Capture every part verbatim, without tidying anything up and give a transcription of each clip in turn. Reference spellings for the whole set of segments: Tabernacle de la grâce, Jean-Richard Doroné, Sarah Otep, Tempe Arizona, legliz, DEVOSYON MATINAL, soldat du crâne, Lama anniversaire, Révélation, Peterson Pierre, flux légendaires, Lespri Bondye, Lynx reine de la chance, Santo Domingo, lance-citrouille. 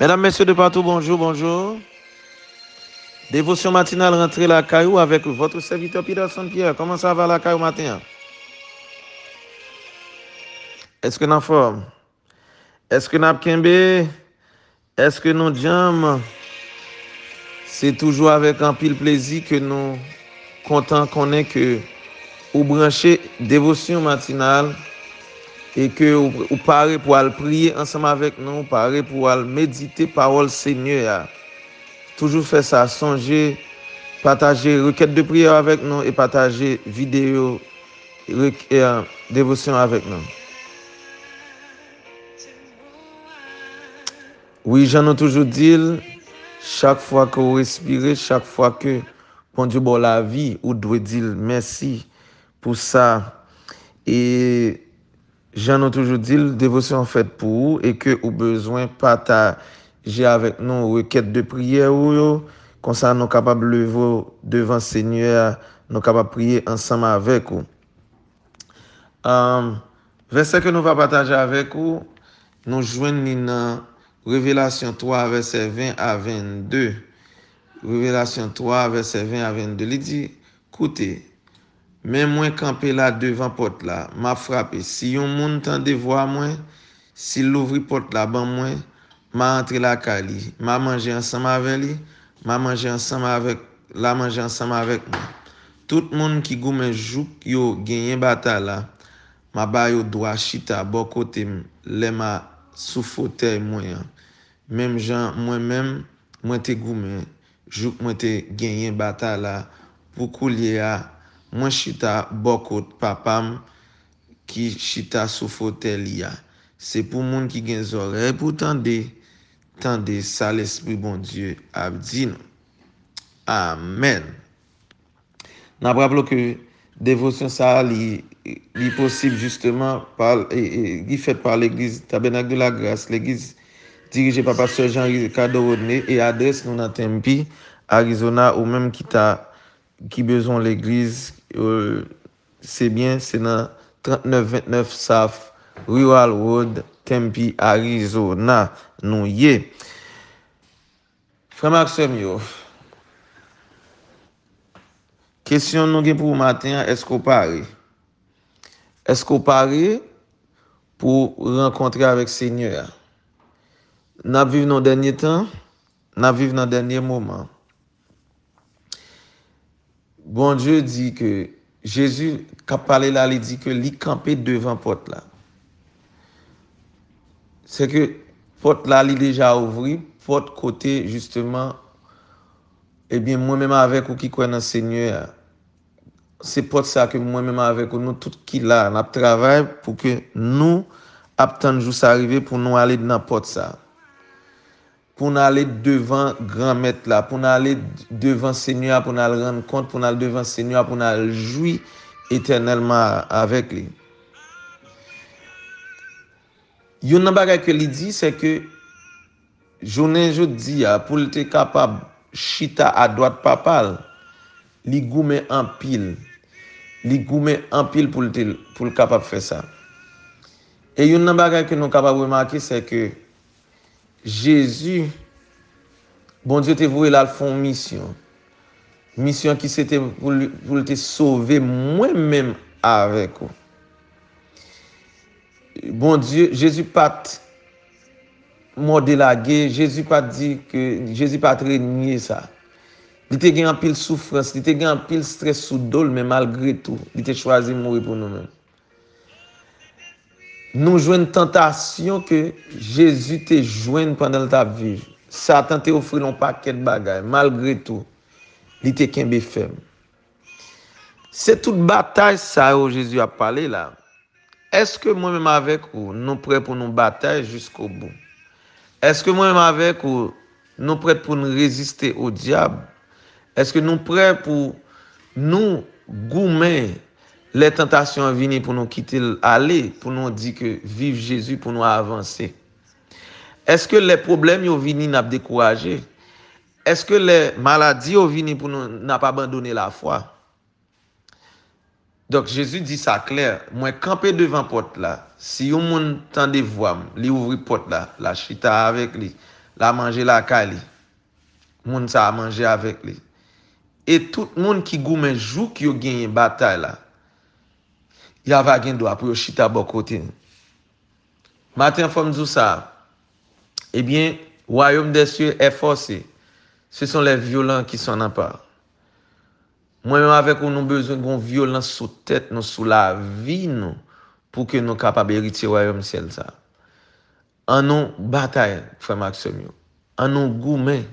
Mesdames, Messieurs de partout, bonjour, bonjour. Dévotion matinale, rentrez la caillou avec votre serviteur Peterson Pierre. Comment ça va la caillou matin? Est-ce que nous en forme? Est-ce que nous avons kembe? Est-ce que nous jam? C'est toujours avec un pile plaisir que nous comptons qu'on est que ou brancher dévotion matinale. Et que vous parez pour aller prier ensemble avec nous, vous parez pour aller méditer parole Seigneur. Toujours faire ça, songer, partager requête de prière avec nous et partager vidéo, et, euh, dévotion avec nous. Oui, j'en ai toujours dit, chaque fois que vous respirez, chaque fois que bon Dieu bon la vie, vous devez dire merci pour ça. Et j'en ai toujours dit, la dévotion faite pour vous et que vous avez besoin de partager avec nous requête de prière. Comme ça, nous sommes capables de lever devant le Seigneur, nous sommes capables de prier ensemble avec vous. Euh, verset que nous allons partager avec vous, nous joignons dans Révélation trois, verset vingt à vingt-deux. Révélation trois, verset vingt à vingt-deux. Il dit, écoutez. Mais moi, campé là devant porte là, m'a frappé. Si on monte en voir moi, s'il ouvre porte là, ben moi, m'a entré la cali, m'a mangé ensemble avec lui, m'a mangé ensemble avec, la mangé ensemble avec moi. Tout le monde qui goûte jouk yo gagné bataille là, m'a ba yo droit chita bon côté, les m'a sous fauteuil moyen. Même gens, moi-même, moi te goûte jouk moi te gagné bataille là pour couler à moi chita bokot papam qui chita sous fauteuil ya. C'est pour moun qui gen oreille pour tande tande ça l'esprit bon Dieu a dit nous. Amen. N'a rappelons que dévotion ça li, li possible justement par et, et li fait par l'église Tabernacle de la grâce, l'église dirigée par pasteur Jean-Richard Doroné et adresse nous dans Tempe Arizona ou même qui t'a qui besoin l'église euh, c'est bien c'est dans trente-neuf vingt-neuf South Rural Road Tempe Arizona nous y est frère Maxime question nous gain pour matin est-ce qu'on paré est-ce qu'on paré pour rencontrer avec Seigneur n'a vivre nos derniers temps n'a vivre nos derniers moments. Bon Dieu dit que Jésus, qui a parlé là, il dit que lui campait devant porte là. C'est que porte là, il est déjà ouverte, porte côté justement, eh bien, moi-même avec vous qui croyez dans le Seigneur, c'est porte ça que moi-même avec vous, nous tous qui là, nous travaillons pour que nous attendons juste arriver pour nous aller dans porte ça. Pour nous aller devant grand maître là, pour nous aller devant Seigneur, pour nous rendre compte, pour nous aller devant Seigneur, pour nous jouir éternellement avec lui. Yon nan bagay que li dit c'est que journée jodi a pour te capable chita à droite papal, li goumen en pile. Li goumen en pile pour te pour capable faire ça. Et yon nan bagay que nous capable remarquer c'est que Jésus, bon Dieu, te voué là, font mission. Mission qui c'était pour, pour te sauver moi-même avec vous. Bon Dieu, Jésus pas m'a délagué, Jésus pas dit que Jésus pas renié ça. Il te gagne en pile souffrance, il te gagne en pile stress sous dol, mais malgré tout, il te choisi mourir pour nous-mêmes. Nous jouons une tentation que Jésus te joigne pendant ta vie. Satan te offre un paquet de bagages. Malgré tout, il te kembe ferme. C'est toute bataille ça où Jésus a parlé là. Est-ce que moi-même avec vous, nous prêts pour nous bataille jusqu'au bout? Est-ce que moi-même avec vous, nous prêts pour nous résister au diable? Est-ce que nous prêts pour nous gommer les tentations à venir pour nous quitter aller, pour nous dire que vive Jésus, pour nous avancer? Est-ce que les problèmes qui viennent nous décourager? Est-ce que les maladies qui viennent pour nous n'a pas abandonné la foi? Donc Jésus dit ça clair, moi camper devant porte là, si yon moun tande voix, li ouvri porte là, la chita avec lui, la manger la kali. Moun ça a manger avec lui. Et tout monde qui goumen jou qui yo gagne bataille là. Y a va gen droit pour chita bon côté. Matin fòm dou ça. Eh bien, royaume des cieux est forcé. Ce sont les violents qui s'en emparent. Moi-même avec nous, nous avons besoin de violence sous tête, nous sous la vie, nous, pour que nous capables hériter au royaume ciel. En nous bataille, frère Maxime, en nous goumer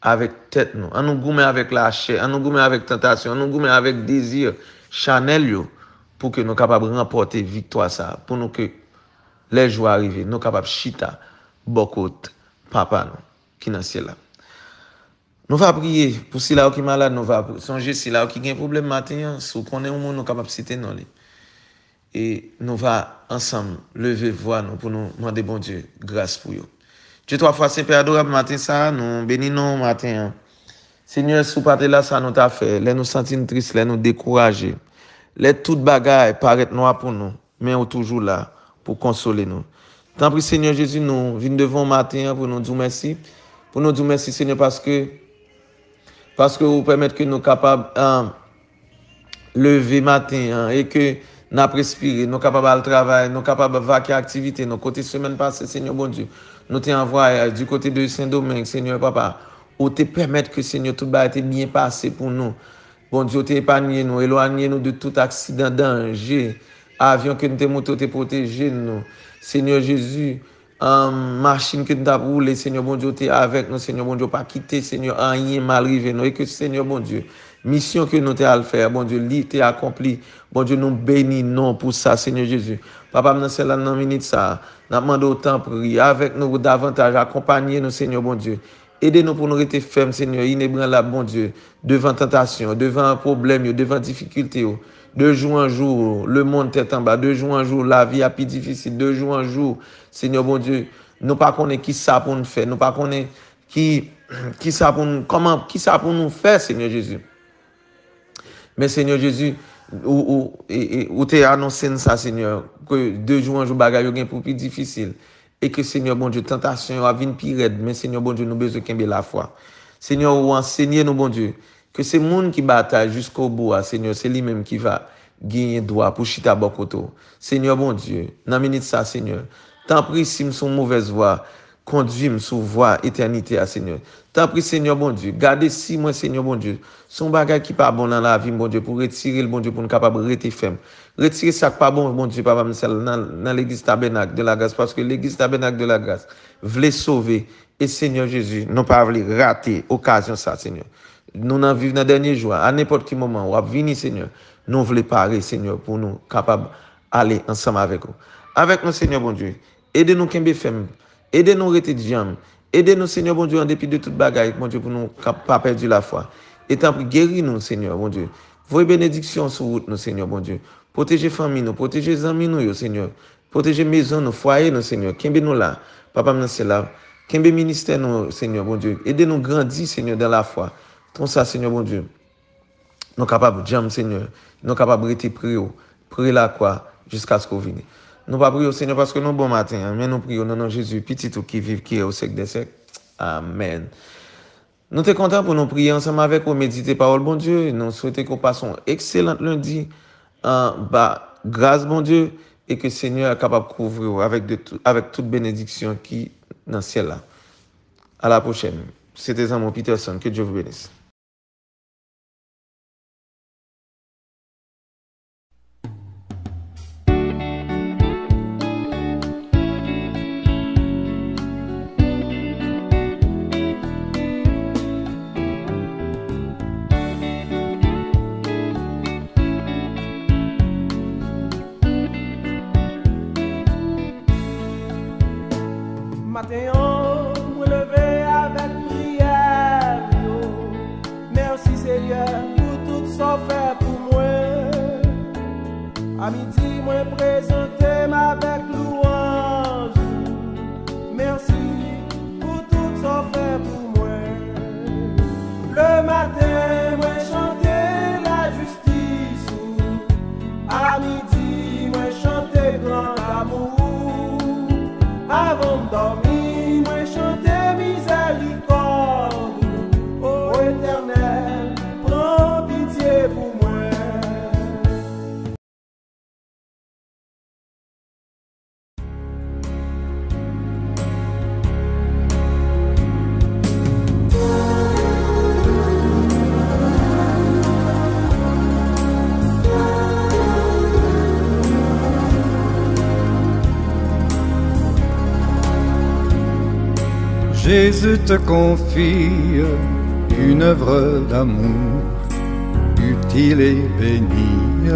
avec tête, nous, en nous goumer avec la chair, en nous goumer avec tentation, en nous goumer avec désir, chanel, pour que nous capables remporter victoire ça, pour nous que les jours arrivent, nous capables chita, bokot, papa, nous, qui dans ciel là. Nous va prier pour si là qui malade, nous va songer si là qui a un problème matin, si vous connaissez un monde, nous capable citer non. Et nous va ensemble lever voix nous pour nous demander bon Dieu grâce pour vous. Dieu trois fois saint Père adorable matin ça, nous bénissons matin. Seigneur, sous parté là ça nous t'a fait, les nous sentir triste, les nous décourager. Les toute bagaille paraît noir pour nous, mais on toujours là pour consoler nous. Tant pis Seigneur Jésus, nous venons devant matin pour nous dire merci, pour nous dire merci Seigneur parce que Parce que vous permettez que nous sommes capables de hein, lever matin hein, et que nous respirons, nous sommes capables de travailler, nous sommes capables de vaquer activité. Nos côtés semaine passée, Seigneur bon Dieu, nous t'es envoyé du côté de Saint-Domingue, Seigneur Papa, où te permettre que Seigneur tout va être bien passé pour nous. Bon Dieu, t'es épargné nous, éloigné nous de tout accident, danger, avion que nous t'es monté, t'es protégé nous. Seigneur Jésus, en machine que nous avons roulé, Seigneur bon Dieu, t'es avec nous, Seigneur bon Dieu, pas quitter, Seigneur, rien mal arrivé, nous, et que Seigneur bon Dieu, mission que nous t'es à le faire, bon Dieu, l'ité accompli, bon Dieu, nous bénissons pour ça, Seigneur Jésus. Papa, nous sommes là, dans une minute, ça, nous demandons autant prier, avec nous, davantage, accompagner nous, Seigneur bon Dieu. Aidez-nous pour nous rester fermes, Seigneur, inébranlables, bon Dieu, devant tentation, devant problème, devant difficulté. De jour en jour, le monde est en bas. De jour en jour, la vie est plus difficile. De jour en jour, Seigneur, bon Dieu, nous ne connaissons pas qui ça pour nous faire. Nous ne connaissons pas qui, qui ça pour nous, comment, qui ça pour nous faire, Seigneur Jésus. Mais Seigneur Jésus, où, où, où t'es annoncé ça, Seigneur, que de jour en jour, bagaille est plus difficile. Et que Seigneur bon Dieu, tentation a vint pire, mais Seigneur bon Dieu, nous besoin de la foi. Seigneur, ou enseignez nous bon Dieu, que c'est monde qui bataille jusqu'au bout, Seigneur, c'est lui-même qui va gagner droit pour chita bokoto. Seigneur bon Dieu, nan minute ça, Seigneur, t'en prie si me son mauvaise voie, conduis-moi sous voie éternité, Seigneur. T'en prie Seigneur bon Dieu, gardez si moi Seigneur bon Dieu, son bagage qui pas bon dans la vie bon Dieu, pour retirer le bon Dieu, pour nous capable rester ferme. Retirez ça pas bon, bon Dieu, papa, dans, dans l'église Tabernacle de la grâce, parce que l'église Tabernacle de la grâce voulait sauver. Et Seigneur Jésus, nous ne pouvons pas rater l'occasion ça, Seigneur. Nous n'en vivons dans le dernier jour, à n'importe quel moment, ou venir, Seigneur, nous voulons parer, Seigneur, pour nous capables d'aller ensemble avec vous. Avec nous, Seigneur, bon Dieu, aidez-nous, Kembe Femme, aidez-nous, Rété Diam, aidez-nous, Seigneur, bon Dieu, en dépit de toute bagaille, bon Dieu, pour nous pas perdre la foi. Et tant pis, guéris-nous, Seigneur, bon Dieu. Vos bénédictions sur route, nous, Seigneur, bon Dieu. Protégez famille, nous, protégez les amis, nous, Seigneur. Protégez maison, nos foyers, nous, Seigneur. Kembe nous là, papa, nous, c'est là. Kembe ministère, nous, Seigneur, bon Dieu. Aidez-nous, grandir, Seigneur, dans la foi. Ton ça, Seigneur, bon Dieu. Nous capables de jam, Seigneur. Nous capables de rester prier, prier la quoi, jusqu'à ce qu'on vienne. Nous pas prier, Seigneur, parce que nous, bon matin, mais nous prions, non, non, Jésus, petit tout qui vive, qui est au siècle des siècles. Amen. Nous sommes contents pour nous prier ensemble avec vous, méditer parole, bon Dieu. Nous souhaitons qu'on passe un excellent lundi. En bas, grâce bon Dieu, et que Seigneur est capable de couvrir avec, de tout, avec toute bénédiction qui est dans le ciel là. À la prochaine. C'était mon Peterson. Que Dieu vous bénisse. Matin, on me levait avec lui. Jésus te confie une œuvre d'amour, utile et bénie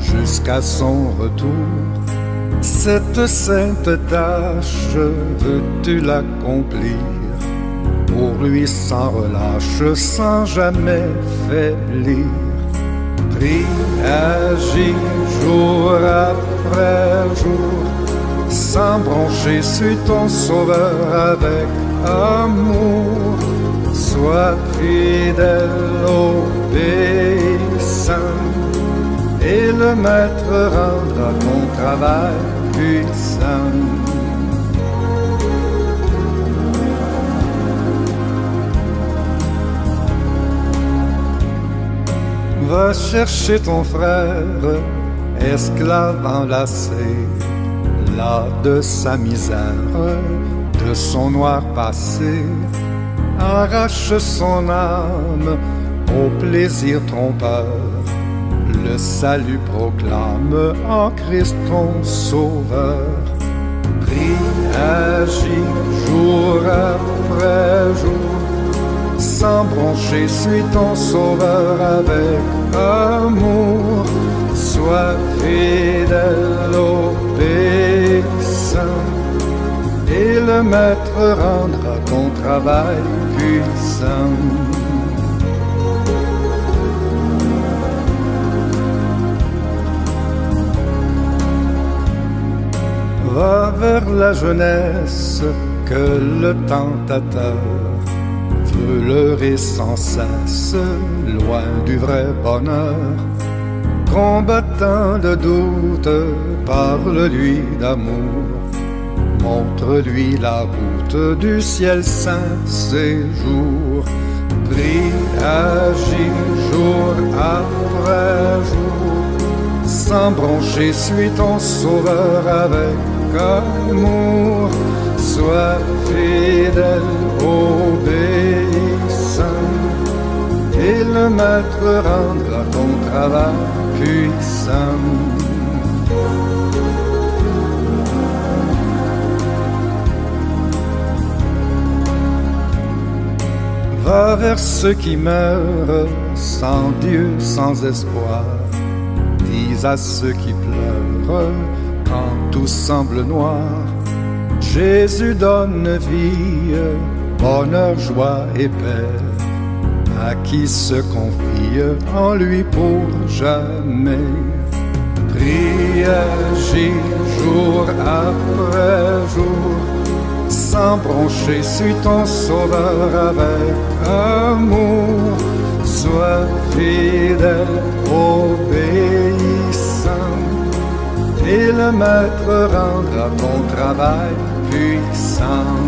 jusqu'à son retour. Cette sainte tâche, veux-tu l'accomplir? Pour lui sans relâche, sans jamais faiblir. Prie, agis, jour après jour, sans broncher, suis ton sauveur avec amour. Sois fidèle, obéissant, et le maître rendra ton travail puissant. Va chercher ton frère, esclave enlacé, là de sa misère, de son noir passé. Arrache son âme au plaisir trompeur, le salut proclame en Christ ton sauveur. Prie, agis, jour après jour, sans broncher, suis ton sauveur avec amour. Sois fidèle, obéissant, et le maître rendra ton travail puissant. Va vers la jeunesse que le tentateur veut leurrer sans cesse, loin du vrai bonheur. Combattant le doute, parle-lui d'amour, montre-lui la route du ciel saint séjour. Prie, agis, jour après jour, sans broncher, suis ton sauveur avec amour. Sois fidèle, obéissant, et le maître rendra ton travail puissant. Va vers ceux qui meurent sans Dieu, sans espoir. Dis à ceux qui pleurent quand tout semble noir. Jésus donne vie, bonheur, joie et paix, à qui se confie en lui pour jamais. Prie, agis, jour après jour, sans broncher, suis ton sauveur avec amour. Sois fidèle, obéissant, et le maître rendra ton travail puissant.